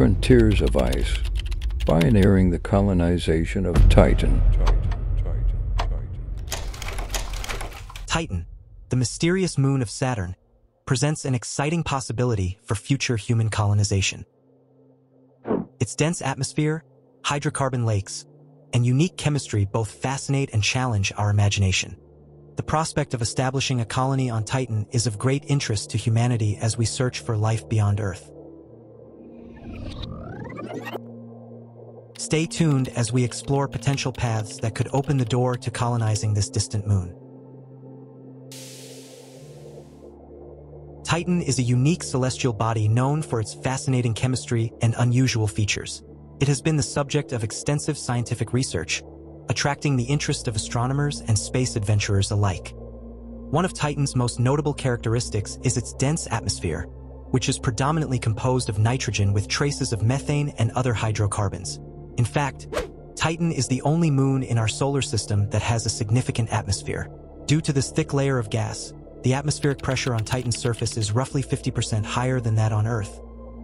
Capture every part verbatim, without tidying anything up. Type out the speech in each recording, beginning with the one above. different tiers of ice by pioneering the colonization of Titan. Titan, Titan, Titan. Titan, the mysterious moon of Saturn, presents an exciting possibility for future human colonization. Its dense atmosphere, hydrocarbon lakes, and unique chemistry both fascinate and challenge our imagination. The prospect of establishing a colony on Titan is of great interest to humanity as we search for life beyond Earth. Stay tuned as we explore potential paths that could open the door to colonizing this distant moon. Titan is a unique celestial body known for its fascinating chemistry and unusual features. It has been the subject of extensive scientific research, attracting the interest of astronomers and space adventurers alike. One of Titan's most notable characteristics is its dense atmosphere, which is predominantly composed of nitrogen with traces of methane and other hydrocarbons. In fact, Titan is the only moon in our solar system that has a significant atmosphere. Due to this thick layer of gas, the atmospheric pressure on Titan's surface is roughly fifty percent higher than that on Earth,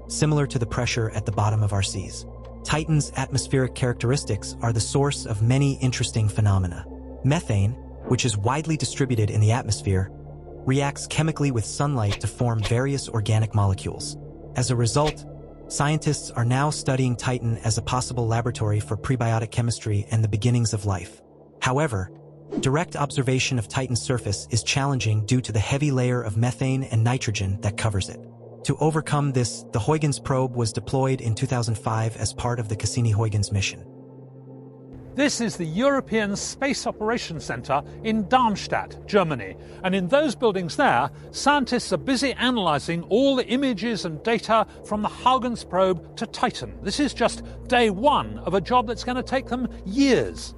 similar to the pressure at the bottom of our seas. Titan's atmospheric characteristics are the source of many interesting phenomena. Methane, which is widely distributed in the atmosphere, reacts chemically with sunlight to form various organic molecules. As a result, scientists are now studying Titan as a possible laboratory for prebiotic chemistry and the beginnings of life. However, direct observation of Titan's surface is challenging due to the heavy layer of methane and nitrogen that covers it. To overcome this, the Huygens probe was deployed in two thousand five as part of the Cassini-Huygens mission. This is the European Space Operations Centre in Darmstadt, Germany. And in those buildings there, scientists are busy analysing all the images and data from the Huygens probe to Titan. This is just day one of a job that's going to take them years.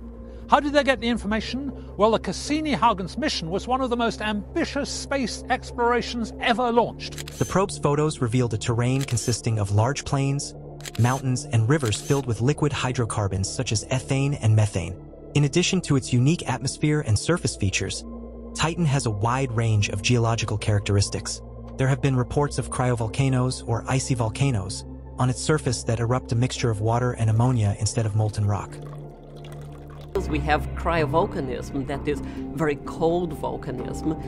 How did they get the information? Well, the Cassini-Huygens mission was one of the most ambitious space explorations ever launched. The probe's photos revealed a terrain consisting of large plains, mountains, and rivers filled with liquid hydrocarbons such as ethane and methane. In addition to its unique atmosphere and surface features, Titan has a wide range of geological characteristics. There have been reports of cryovolcanoes or icy volcanoes on its surface that erupt a mixture of water and ammonia instead of molten rock. We have cryovolcanism, that is very cold volcanism,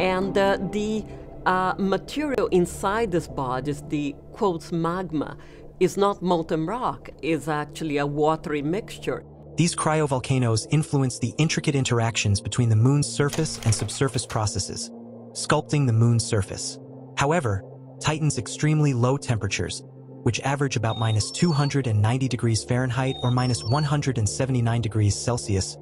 and uh, the uh, material inside this body, the quotes magma, is not molten rock, is actually a watery mixture. These cryovolcanoes influence the intricate interactions between the moon's surface and subsurface processes, sculpting the moon's surface. However, Titan's extremely low temperatures, which average about minus two hundred ninety degrees Fahrenheit or minus one hundred seventy-nine degrees Celsius,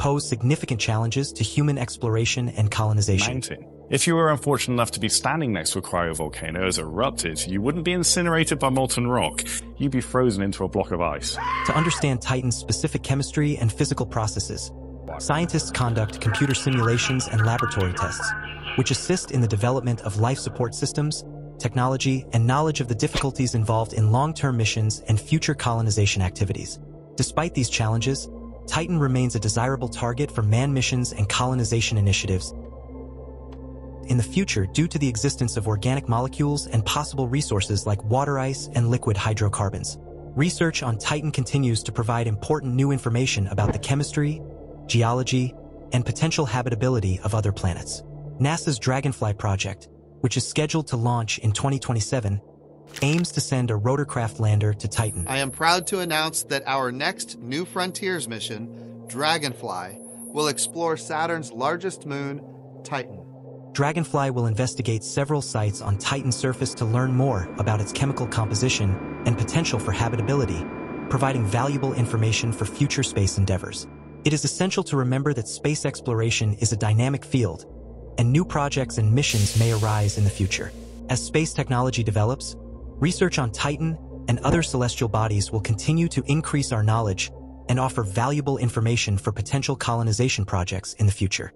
pose significant challenges to human exploration and colonization. nineteen. If you were unfortunate enough to be standing next to a cryovolcano as it erupted, you wouldn't be incinerated by molten rock. You'd be frozen into a block of ice. To understand Titan's specific chemistry and physical processes, scientists conduct computer simulations and laboratory tests, which assist in the development of life support systems, technology, and knowledge of the difficulties involved in long-term missions and future colonization activities. Despite these challenges, Titan remains a desirable target for manned missions and colonization initiatives in the future due to the existence of organic molecules and possible resources like water ice and liquid hydrocarbons. Research on Titan continues to provide important new information about the chemistry, geology, and potential habitability of other planets. NASA's Dragonfly project, which is scheduled to launch in twenty twenty-seven, aims to send a rotorcraft lander to Titan. I am proud to announce that our next New Frontiers mission, Dragonfly, will explore Saturn's largest moon, Titan. Dragonfly will investigate several sites on Titan's surface to learn more about its chemical composition and potential for habitability, providing valuable information for future space endeavors. It is essential to remember that space exploration is a dynamic field, and new projects and missions may arise in the future. As space technology develops, research on Titan and other celestial bodies will continue to increase our knowledge and offer valuable information for potential colonization projects in the future.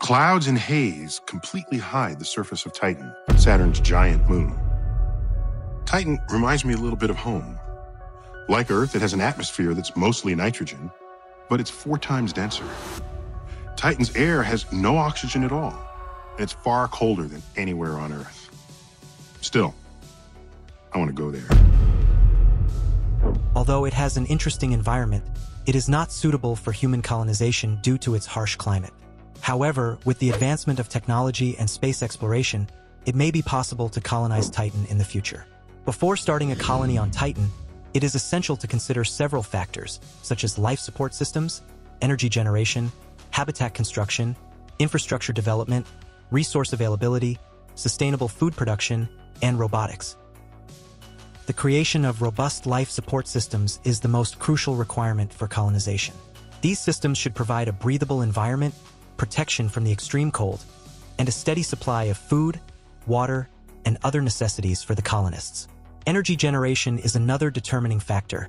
Clouds and haze completely hide the surface of Titan, Saturn's giant moon. Titan reminds me a little bit of home. Like Earth, it has an atmosphere that's mostly nitrogen, but it's four times denser. Titan's air has no oxygen at all, and it's far colder than anywhere on Earth. Still, I want to go there. Although it has an interesting environment, it is not suitable for human colonization due to its harsh climate. However, with the advancement of technology and space exploration, it may be possible to colonize Titan in the future. Before starting a colony on Titan, it is essential to consider several factors, such as life support systems, energy generation, habitat construction, infrastructure development, resource availability, sustainable food production, and robotics. The creation of robust life support systems is the most crucial requirement for colonization. These systems should provide a breathable environment, protection from the extreme cold, and a steady supply of food, water, and other necessities for the colonists. Energy generation is another determining factor,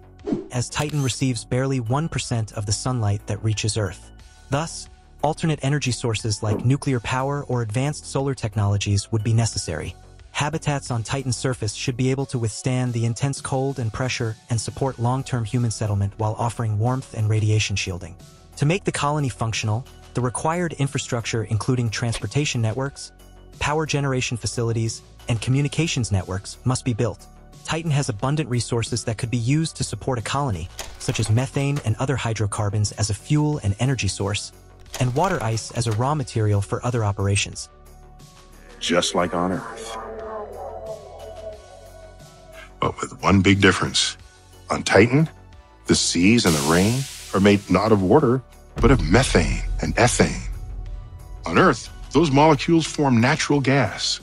as Titan receives barely one percent of the sunlight that reaches Earth. Thus, alternate energy sources like nuclear power or advanced solar technologies would be necessary. Habitats on Titan's surface should be able to withstand the intense cold and pressure and support long-term human settlement while offering warmth and radiation shielding. To make the colony functional, the required infrastructure, including transportation networks, power generation facilities, and communications networks, must be built. Titan has abundant resources that could be used to support a colony, such as methane and other hydrocarbons as a fuel and energy source, and water ice as a raw material for other operations. Just like on Earth. But with one big difference. On Titan, the seas and the rain are made not of water, but of methane and ethane. On Earth, those molecules form natural gas.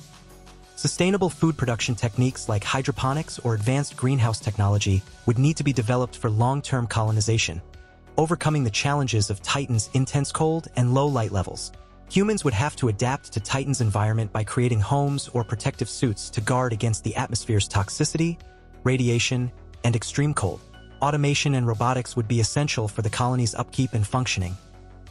Sustainable food production techniques like hydroponics or advanced greenhouse technology would need to be developed for long-term colonization, overcoming the challenges of Titan's intense cold and low light levels. Humans would have to adapt to Titan's environment by creating homes or protective suits to guard against the atmosphere's toxicity, radiation, and extreme cold. Automation and robotics would be essential for the colony's upkeep and functioning,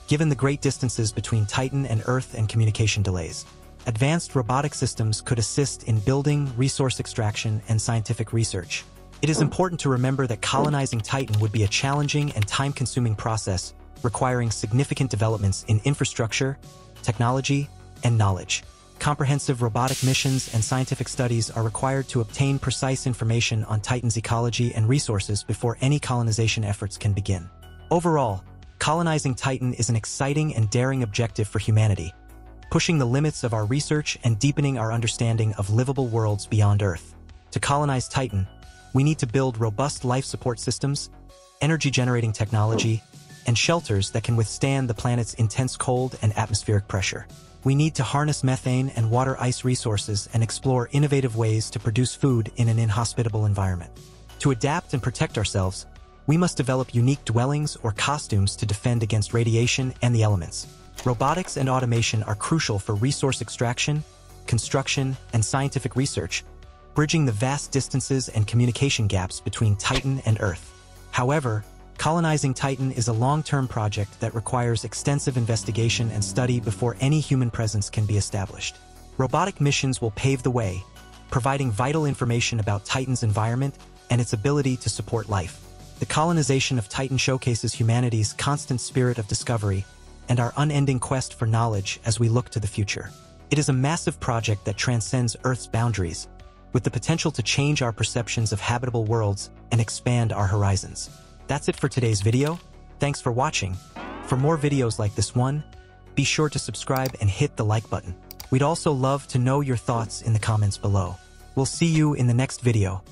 given the great distances between Titan and Earth and communication delays. Advanced robotic systems could assist in building, resource extraction, and scientific research. It is important to remember that colonizing Titan would be a challenging and time-consuming process, requiring significant developments in infrastructure, technology, and knowledge. Comprehensive robotic missions and scientific studies are required to obtain precise information on Titan's ecology and resources before any colonization efforts can begin. Overall, colonizing Titan is an exciting and daring objective for humanity, pushing the limits of our research and deepening our understanding of livable worlds beyond Earth. To colonize Titan, we need to build robust life support systems, energy-generating technology, and shelters that can withstand the planet's intense cold and atmospheric pressure. We need to harness methane and water ice resources and explore innovative ways to produce food in an inhospitable environment. To adapt and protect ourselves, we must develop unique dwellings or costumes to defend against radiation and the elements. Robotics and automation are crucial for resource extraction, construction, and scientific research, bridging the vast distances and communication gaps between Titan and Earth. However, colonizing Titan is a long-term project that requires extensive investigation and study before any human presence can be established. Robotic missions will pave the way, providing vital information about Titan's environment and its ability to support life. The colonization of Titan showcases humanity's constant spirit of discovery and our unending quest for knowledge as we look to the future. It is a massive project that transcends Earth's boundaries, with the potential to change our perceptions of habitable worlds and expand our horizons. That's it for today's video. Thanks for watching. For more videos like this one, be sure to subscribe and hit the like button. We'd also love to know your thoughts in the comments below. We'll see you in the next video.